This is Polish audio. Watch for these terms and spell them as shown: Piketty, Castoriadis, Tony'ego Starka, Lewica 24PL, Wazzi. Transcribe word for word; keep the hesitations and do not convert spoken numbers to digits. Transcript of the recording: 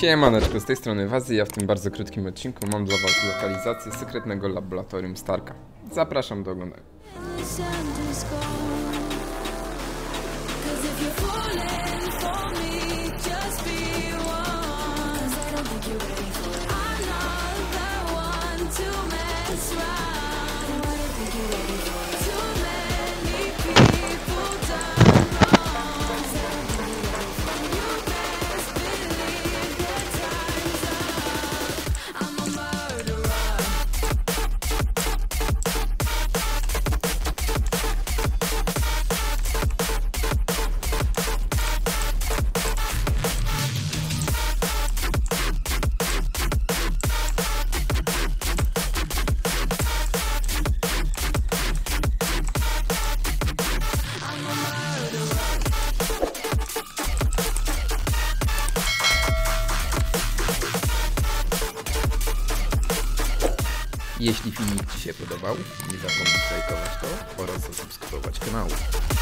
Siemaneczko, z tej strony Wazy, ja w tym bardzo krótkim odcinku mam dla was lokalizację sekretnego laboratorium Starka. Zapraszam do oglądania. Jeśli filmik ci się podobał, nie zapomnij lajkować to oraz zasubskrybować kanału.